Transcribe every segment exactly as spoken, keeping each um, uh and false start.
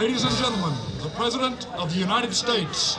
Ladies and gentlemen, the President of the United States.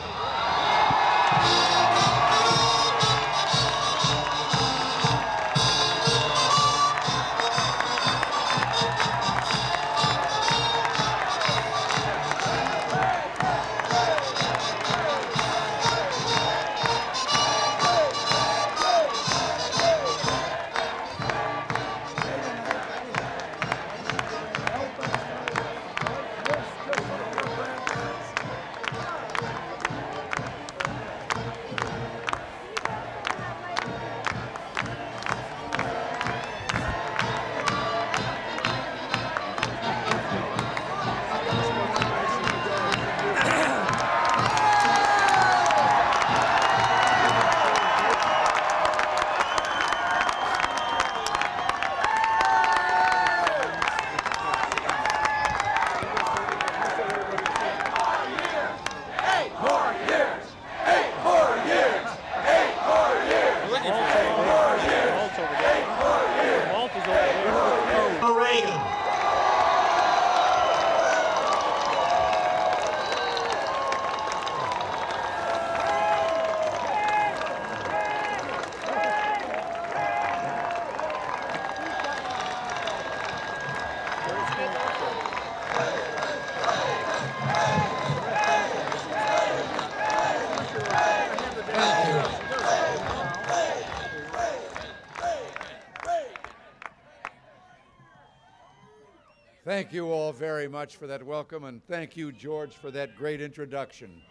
Thank you all very much for that welcome, and thank you, George, for that great introduction.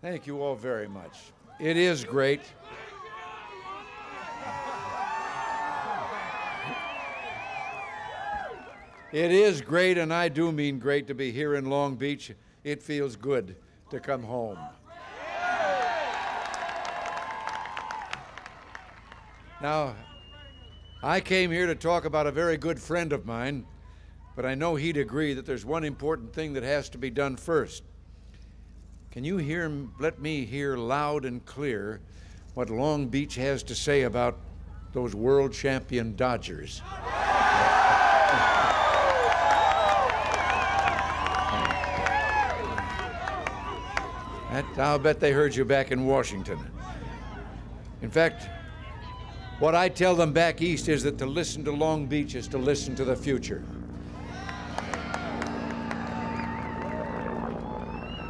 Thank you all very much. It is great. It is great, and I do mean great, to be here in Long Beach. It feels good to come home. Now, I came here to talk about a very good friend of mine, but I know he'd agree that there's one important thing that has to be done first. Can you hear, let me hear loud and clear what Long Beach has to say about those world champion Dodgers? That, I'll bet they heard you back in Washington. In fact, what I tell them back east is that to listen to Long Beach is to listen to the future.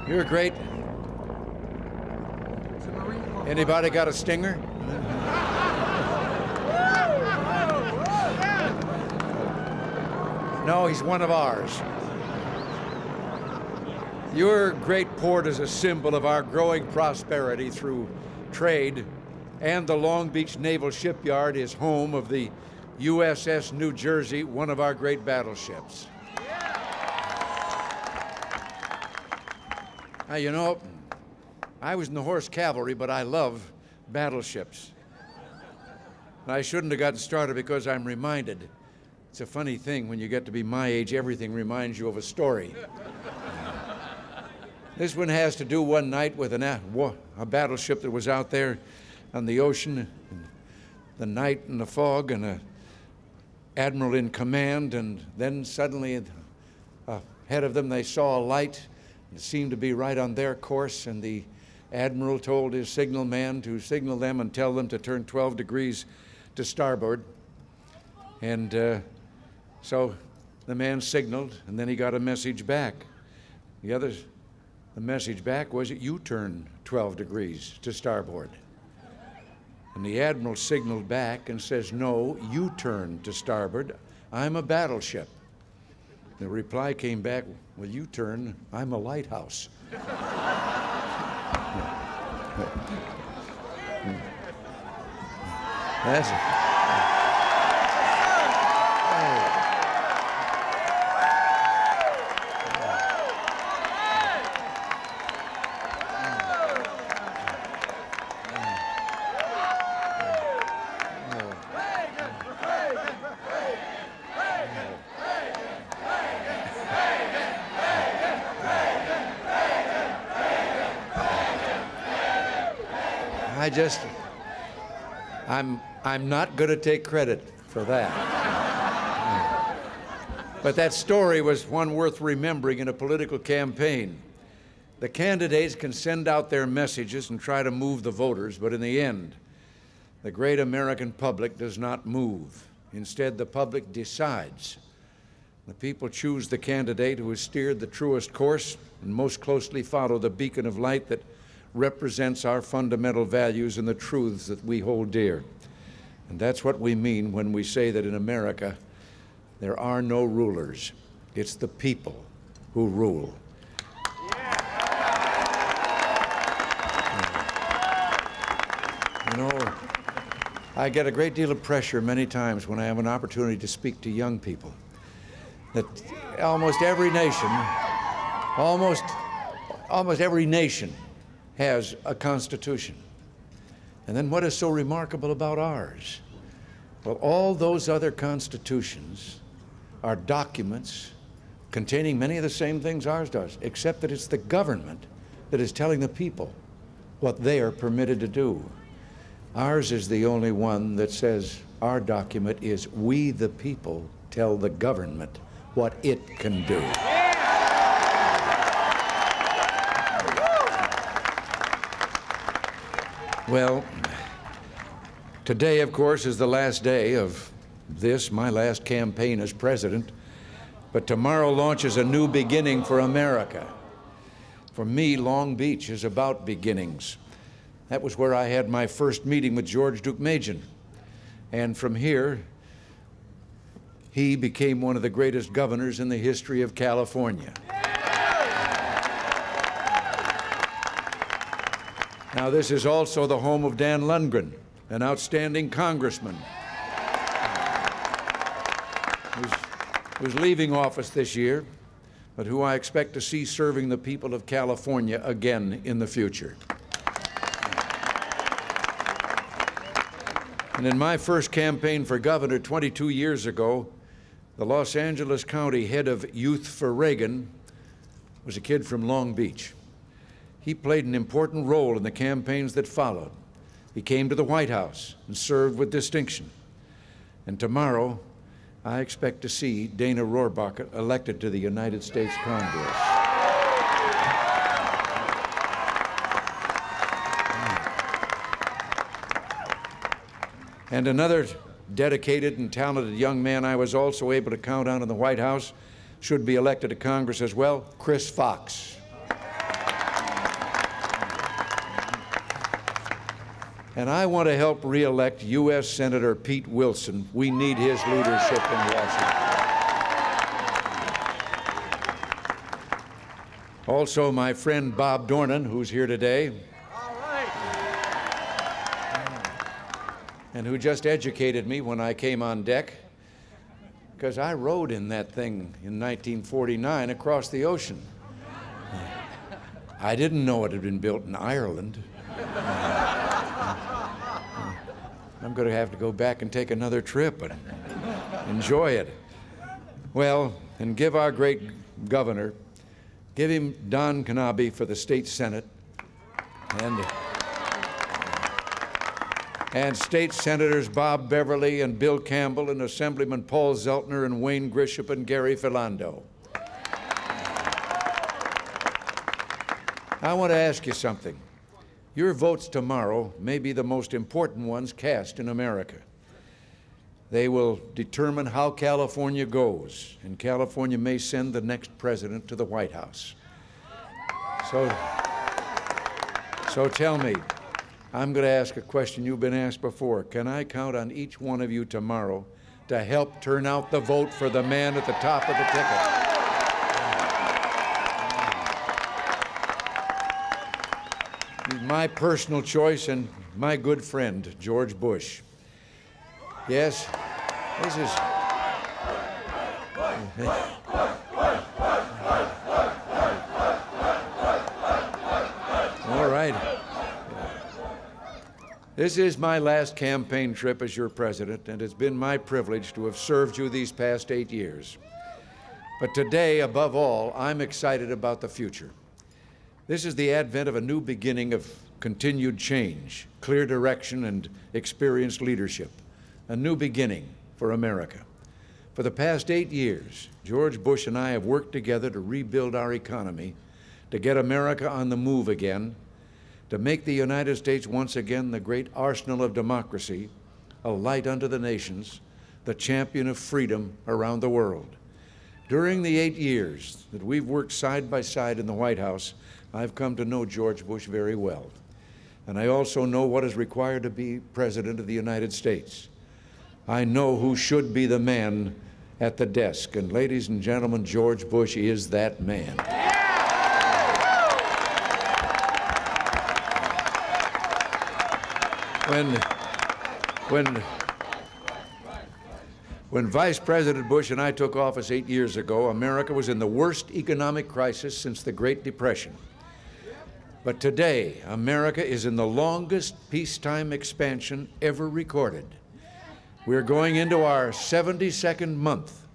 You're great. Anybody got a stinger? No, he's one of ours. Your great port is a symbol of our growing prosperity through trade, and the Long Beach Naval Shipyard is home of the U S S New Jersey, one of our great battleships. Yeah. Now, you know, I was in the horse cavalry, but I love battleships. And I shouldn't have gotten started because I'm reminded. It's a funny thing, when you get to be my age, everything reminds you of a story. This one has to do one night with an, a battleship that was out there on the ocean, and the night and the fog, and an admiral in command, and then suddenly ahead of them they saw a light. It seemed to be right on their course, and the admiral told his signal man to signal them and tell them to turn twelve degrees to starboard. And uh, so the man signaled, and then he got a message back. The other, the message back was, you turn twelve degrees to starboard. And the admiral signaled back and says, no, you turn to starboard. I'm a battleship. The reply came back, well, you turn. I'm a lighthouse. That's it. I just, I'm, I'm not going to take credit for that. But that story was one worth remembering in a political campaign. The candidates can send out their messages and try to move the voters, but in the end, the great American public does not move. Instead, the public decides. The people choose the candidate who has steered the truest course and most closely follow the beacon of light that represents our fundamental values and the truths that we hold dear. And that's what we mean when we say that in America, there are no rulers. It's the people who rule. Yeah. You know, I get a great deal of pressure many times when I have an opportunity to speak to young people, that almost every nation, almost, almost every nation has a constitution. And then what is so remarkable about ours? Well, all those other constitutions are documents containing many of the same things ours does, except that it's the government that is telling the people what they are permitted to do. Ours is the only one that says our document is we the people tell the government what it can do. Well, today, of course, is the last day of this, my last campaign as president, but tomorrow launches a new beginning for America. For me, Long Beach is about beginnings. That was where I had my first meeting with George Deukmejian, and from here, he became one of the greatest governors in the history of California. Now, this is also the home of Dan Lungren, an outstanding congressman who's, who's leaving office this year, but who I expect to see serving the people of California again in the future. And in my first campaign for governor twenty-two years ago, the Los Angeles County head of Youth for Reagan was a kid from Long Beach. He played an important role in the campaigns that followed. He came to the White House and served with distinction. And tomorrow, I expect to see Dana Rohrabacher elected to the United States Congress. And another dedicated and talented young man I was also able to count on in the White House should be elected to Congress as well, Chris Fox. And I want to help re-elect U S Senator Pete Wilson. We need his leadership in Washington. Also, my friend Bob Dornan, who's here today, all right, and who just educated me when I came on deck, because I rode in that thing in nineteen forty-nine across the ocean. I didn't know it had been built in Ireland. I'm going to have to go back and take another trip and enjoy it. Well, and give our great governor, give him Don Knabe for the state Senate, and, and state senators Bob Beverly and Bill Campbell and Assemblyman Paul Zeltner and Wayne Grishup and Gary Philando. I want to ask you something. Your votes tomorrow may be the most important ones cast in America. They will determine how California goes, and California may send the next president to the White House. So, so tell me, I'm going to ask a question you've been asked before. Can I count on each one of you tomorrow to help turn out the vote for the man at the top of the ticket? My personal choice and my good friend, George Bush. Yes, this is... All right. This is my last campaign trip as your president, and it's been my privilege to have served you these past eight years. But today, above all, I'm excited about the future. This is the advent of a new beginning of continued change, clear direction, and experienced leadership. A new beginning for America. For the past eight years, George Bush and I have worked together to rebuild our economy, to get America on the move again, to make the United States once again the great arsenal of democracy, a light unto the nations, the champion of freedom around the world. During the eight years that we've worked side by side in the White House, I've come to know George Bush very well. And I also know what is required to be President of the United States. I know who should be the man at the desk. And ladies and gentlemen, George Bush is that man. When, when, when Vice President Bush and I took office eight years ago, America was in the worst economic crisis since the Great Depression. But today, America is in the longest peacetime expansion ever recorded. We're going into our seventy-second month.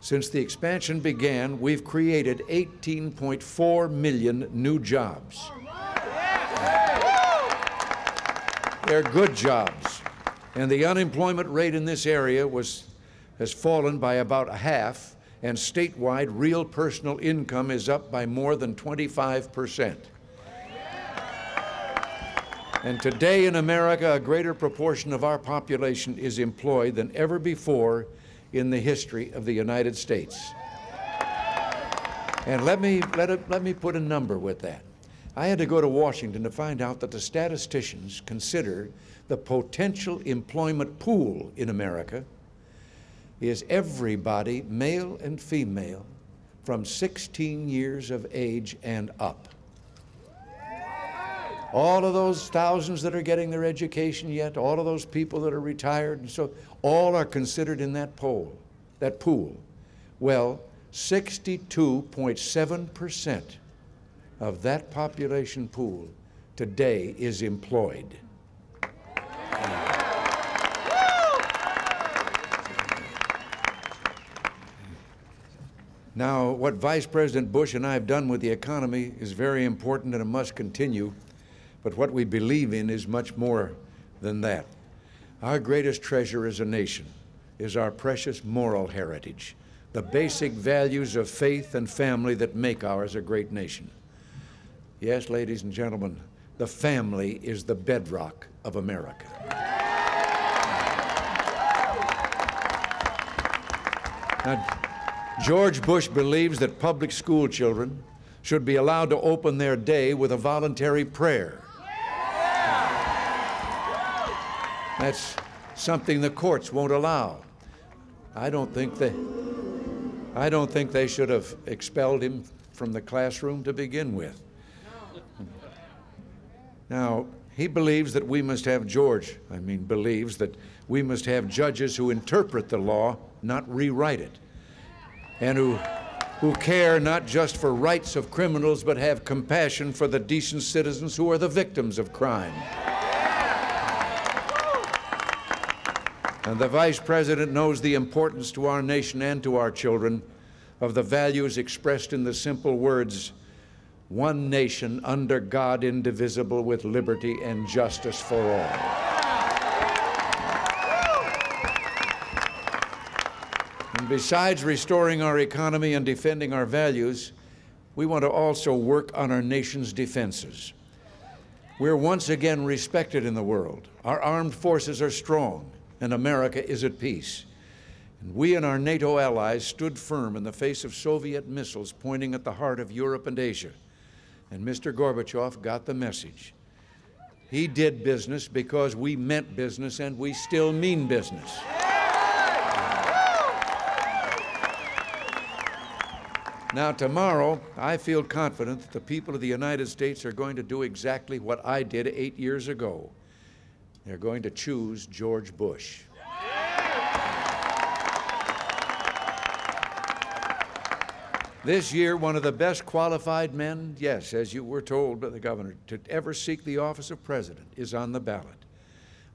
Since the expansion began, we've created eighteen point four million new jobs. They're good jobs. And the unemployment rate in this area was, has fallen by about a half, and statewide real personal income is up by more than twenty-five percent. And today in America, a greater proportion of our population is employed than ever before in the history of the United States. And let me, let it, let me put a number with that. I had to go to Washington to find out that the statisticians consider the potential employment pool in America is everybody, male and female, from sixteen years of age and up. All of those thousands that are getting their education yet, all of those people that are retired, and so all are considered in that poll, that pool. Well, sixty-two point seven percent of that population pool today is employed. Now, what Vice President Bush and I have done with the economy is very important and it must continue. But what we believe in is much more than that. Our greatest treasure as a nation is our precious moral heritage, the basic values of faith and family that make ours a great nation. Yes, ladies and gentlemen, the family is the bedrock of America. Now, George Bush believes that public school children should be allowed to open their day with a voluntary prayer. That's something the courts won't allow. I don't think they, I don't think they should have expelled him from the classroom to begin with. Now, he believes that we must have, George, I mean, believes that we must have judges who interpret the law, not rewrite it, and who, who care not just for rights of criminals, but have compassion for the decent citizens who are the victims of crime. And the Vice President knows the importance to our nation and to our children of the values expressed in the simple words, one nation under God, indivisible, with liberty and justice for all. And besides restoring our economy and defending our values, we want to also work on our nation's defenses. We're once again respected in the world. Our armed forces are strong, and America is at peace. And we and our NATO allies stood firm in the face of Soviet missiles pointing at the heart of Europe and Asia. And Mister Gorbachev got the message. He did business because we meant business, and we still mean business. Now, tomorrow, I feel confident that the people of the United States are going to do exactly what I did eight years ago. They're going to choose George Bush. This year, one of the best qualified men, yes, as you were told by the governor, to ever seek the office of president is on the ballot.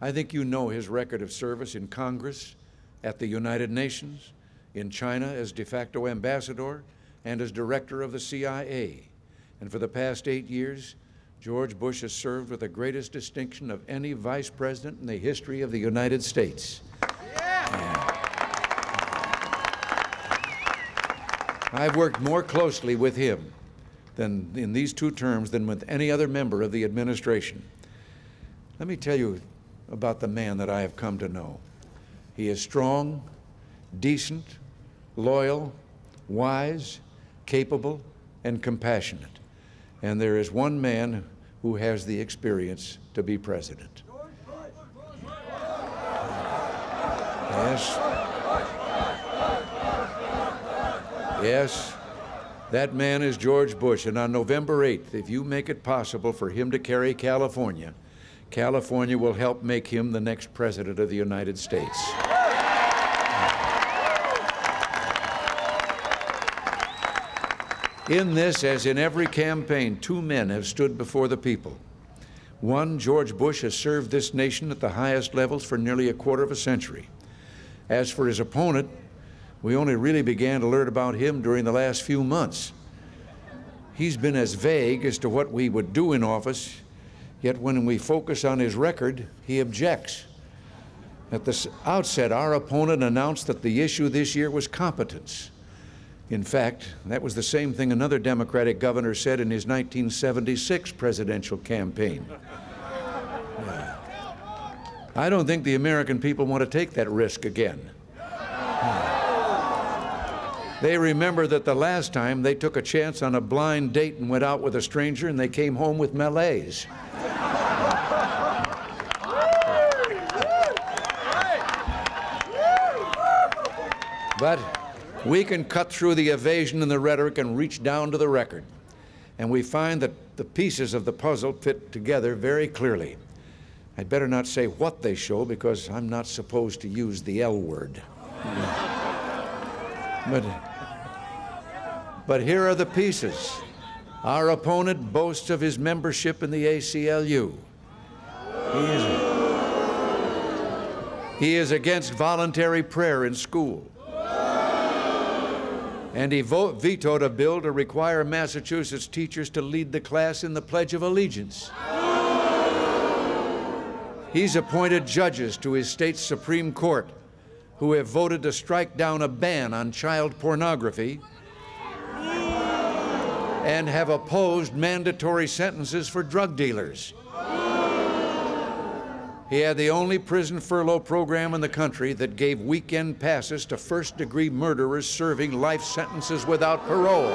I think you know his record of service in Congress, at the United Nations, in China as de facto ambassador, and as director of the C I A. And for the past eight years, George Bush has served with the greatest distinction of any vice president in the history of the United States. Yeah. Yeah. I've worked more closely with him than in these two terms than with any other member of the administration. Let me tell you about the man that I have come to know. He is strong, decent, loyal, wise, capable, and compassionate. And there is one man who has the experience to be president. Yes. Yes, that man is George Bush. And on November eighth, if you make it possible for him to carry California, California will help make him the next president of the United States. In this, as in every campaign, two men have stood before the people. One, George Bush has served this nation at the highest levels for nearly a quarter of a century. As for his opponent, we only really began to learn about him during the last few months. He's been as vague as to what we would do in office, yet when we focus on his record, he objects. At the outset, our opponent announced that the issue this year was competence. In fact, that was the same thing another Democratic governor said in his nineteen seventy-six presidential campaign. Yeah. I don't think the American people want to take that risk again. Yeah. They remember that the last time they took a chance on a blind date and went out with a stranger and they came home with malaise. But we can cut through the evasion and the rhetoric and reach down to the record. And we find that the pieces of the puzzle fit together very clearly. I'd better not say what they show because I'm not supposed to use the L word. but, but here are the pieces. Our opponent boasts of his membership in the A C L U. He is, he is against voluntary prayer in school. And he vote, vetoed a bill to require Massachusetts teachers to lead the class in the Pledge of Allegiance. He's appointed judges to his state's Supreme Court who have voted to strike down a ban on child pornography and have opposed mandatory sentences for drug dealers. He had the only prison furlough program in the country that gave weekend passes to first-degree murderers serving life sentences without parole.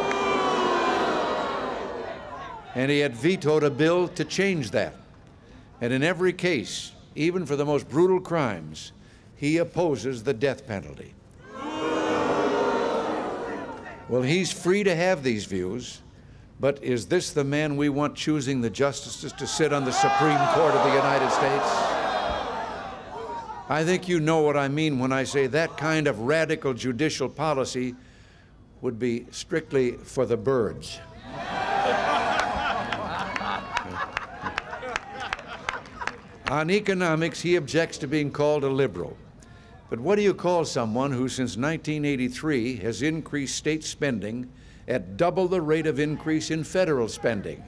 And he had vetoed a bill to change that. And in every case, even for the most brutal crimes, he opposes the death penalty. Well, he's free to have these views, but is this the man we want choosing the justices to sit on the Supreme Court of the United States? I think you know what I mean when I say that kind of radical judicial policy would be strictly for the birds. On economics, he objects to being called a liberal. But what do you call someone who, since nineteen eighty-three, has increased state spending at double the rate of increase in federal spending?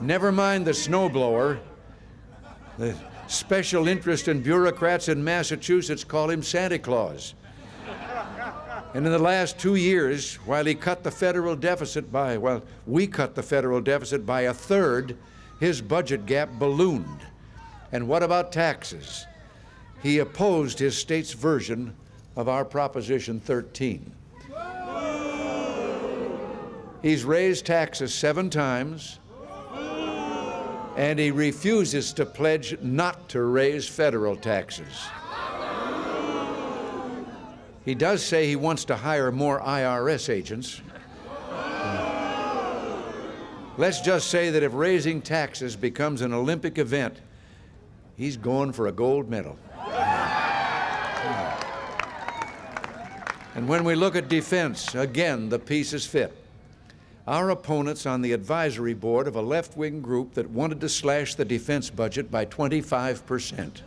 Never mind the snowblower. The special interest and bureaucrats in Massachusetts call him Santa Claus. And in the last two years, while he cut the federal deficit by, well, we cut the federal deficit by a third, his budget gap ballooned. And what about taxes? He opposed his state's version of our Proposition thirteen. He's raised taxes seven times. And he refuses to pledge not to raise federal taxes. He does say he wants to hire more I R S agents. Let's just say that if raising taxes becomes an Olympic event, he's going for a gold medal. And when we look at defense, again, the pieces fit. Our opponents on the advisory board of a left-wing group that wanted to slash the defense budget by twenty-five percent.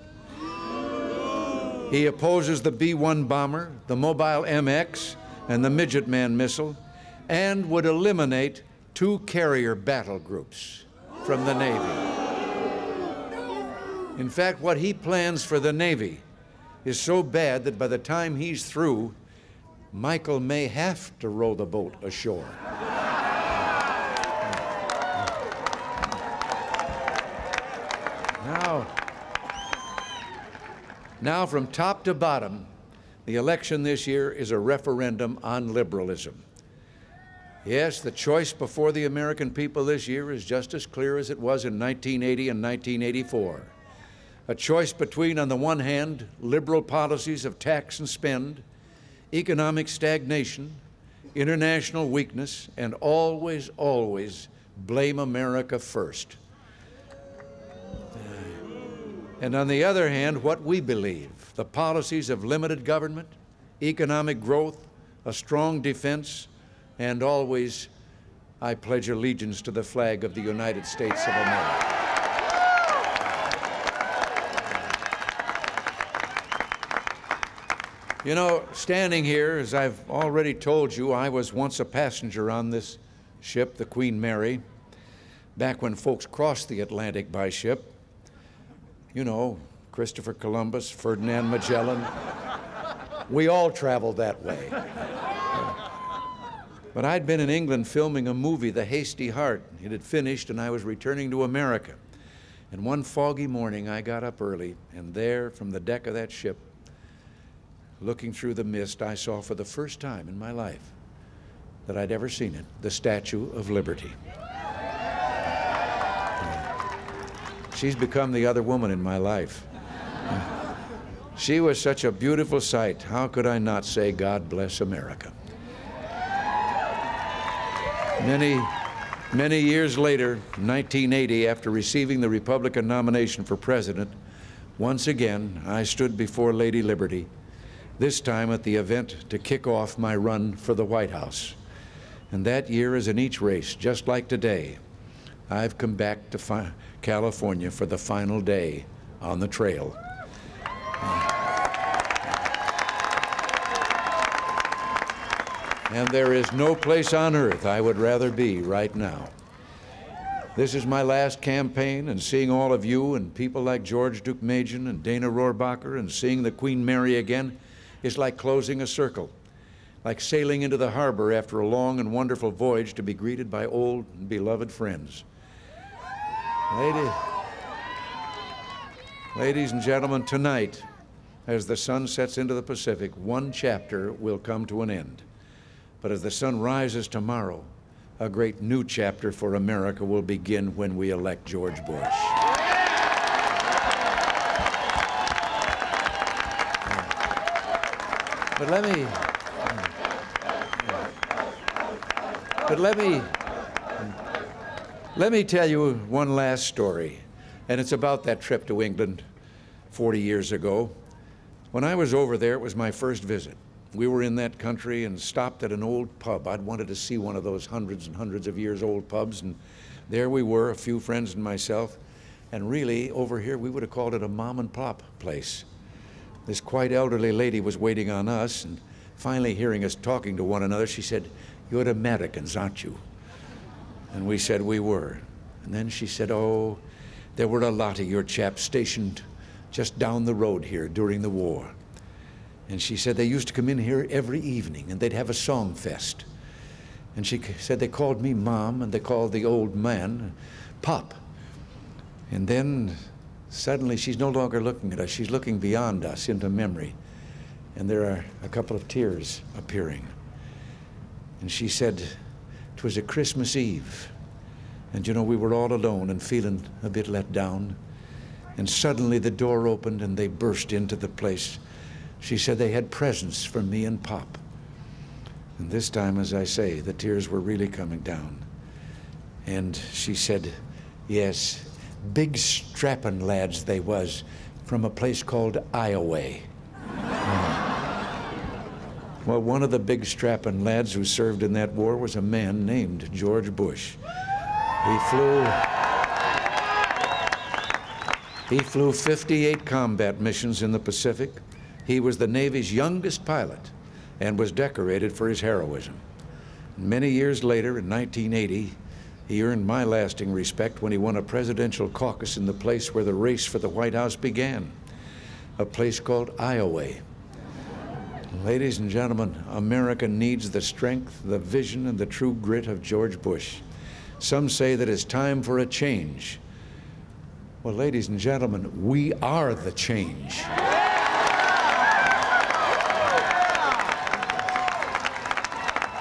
He opposes the B one bomber, the mobile M X, and the Midgetman missile, and would eliminate two carrier battle groups from the Navy. In fact, what he plans for the Navy is so bad that by the time he's through, Michael may have to row the boat ashore. Now, now, from top to bottom, the election this year is a referendum on liberalism. Yes, the choice before the American people this year is just as clear as it was in nineteen eighty and nineteen eighty-four. A choice between, on the one hand, liberal policies of tax and spend, economic stagnation, international weakness, and always, always blame America first. And on the other hand, what we believe, the policies of limited government, economic growth, a strong defense, and always, I pledge allegiance to the flag of the United States of America. You know, standing here, as I've already told you, I was once a passenger on this ship, the Queen Mary, back when folks crossed the Atlantic by ship. You know, Christopher Columbus, Ferdinand Magellan. We all traveled that way. But I'd been in England filming a movie, The Hasty Heart. It had finished, and I was returning to America. And one foggy morning, I got up early, and there, from the deck of that ship, looking through the mist, I saw for the first time in my life that I'd ever seen it, the Statue of Liberty. She's become the other woman in my life. She was such a beautiful sight. How could I not say, God bless America? Many, many years later, nineteen eighty, after receiving the Republican nomination for president, once again, I stood before Lady Liberty, this time at the event to kick off my run for the White House. And that year, as in each race, just like today, I've come back to California for the final day on the trail. And there is no place on earth I would rather be right now. This is my last campaign, and seeing all of you and people like George Deukmejian and Dana Rohrabacher and seeing the Queen Mary again is like closing a circle, like sailing into the harbor after a long and wonderful voyage to be greeted by old and beloved friends. Ladies, ladies and gentlemen, tonight, as the sun sets into the Pacific, one chapter will come to an end. But as the sun rises tomorrow, a great new chapter for America will begin when we elect George Bush. But let me, but let me, let me tell you one last story, and it's about that trip to England forty years ago. When I was over there, it was my first visit. We were in that country and stopped at an old pub. I'd wanted to see one of those hundreds and hundreds of years old pubs, and there we were, a few friends and myself, and really, over here, we would have called it a mom and pop place. This quite elderly lady was waiting on us, and finally hearing us talking to one another, she said, "You're Americans, aren't you?" And we said we were. And then she said, "Oh, there were a lot of your chaps stationed just down the road here during the war." And she said they used to come in here every evening, and they'd have a song fest. And she said they called me Mom, and they called the old man Pop. And then suddenly she's no longer looking at us. She's looking beyond us into memory. And there are a couple of tears appearing. And she said, "It was a Christmas Eve. And you know, we were all alone and feeling a bit let down. And suddenly the door opened and they burst into the place." She said they had presents for me and Pop. And this time, as I say, the tears were really coming down. And she said, yes, big strappin' lads they was, from a place called Iowa. Well, one of the big strappin' lads who served in that war was a man named George Bush. He flew... He flew fifty-eight combat missions in the Pacific. He was the Navy's youngest pilot and was decorated for his heroism. Many years later, in nineteen eighty, he earned my lasting respect when he won a presidential caucus in the place where the race for the White House began, a place called Iowa. Ladies and gentlemen, America needs the strength, the vision, and the true grit of George Bush. Some say that it's time for a change. Well, ladies and gentlemen, we are the change.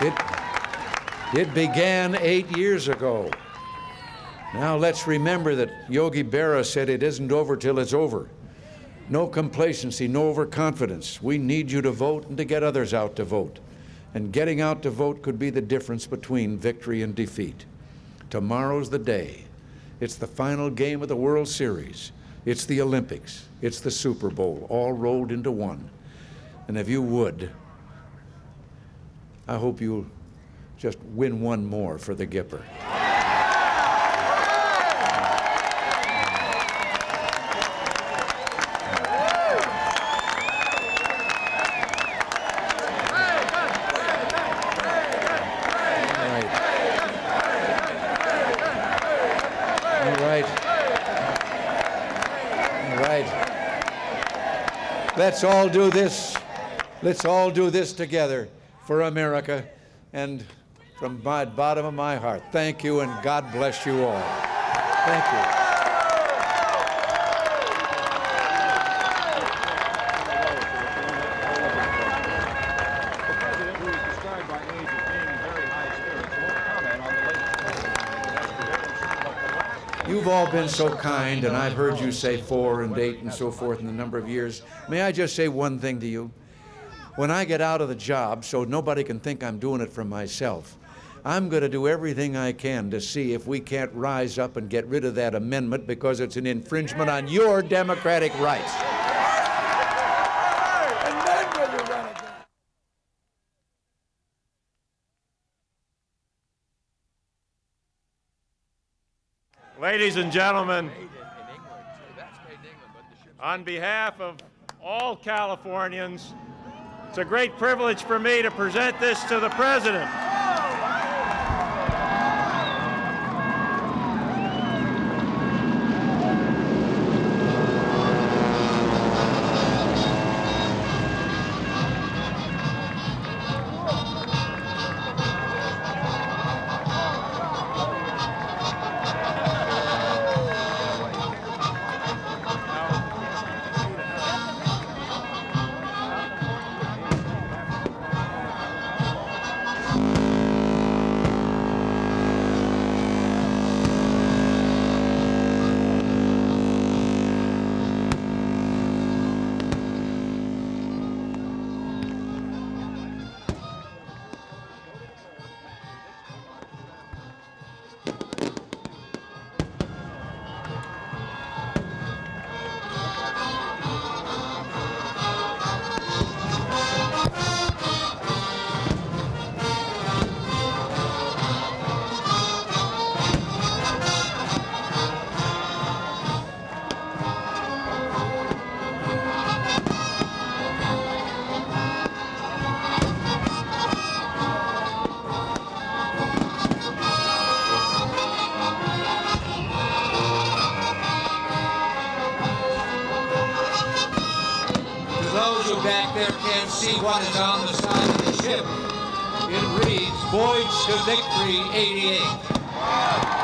It, it began eight years ago. Now let's remember that Yogi Berra said it isn't over till it's over. No complacency, no overconfidence. We need you to vote and to get others out to vote. And getting out to vote could be the difference between victory and defeat. Tomorrow's the day. It's the final game of the World Series. It's the Olympics. It's the Super Bowl, all rolled into one. And if you would, I hope you'll just win one more for the Gipper. Let's all do this. Let's all do this together for America. And from the bottom of my heart, thank you and God bless you all. Thank you. You've all been so kind, and I've heard you say four and eight and so forth in the number of years. May I just say one thing to you? When I get out of the job, so nobody can think I'm doing it for myself, I'm going to do everything I can to see if we can't rise up and get rid of that amendment because it's an infringement on your democratic rights. Ladies and gentlemen, on behalf of all Californians, it's a great privilege for me to present this to the President. What is on the side of the ship? It reads, Voyage to Victory eighty-eight.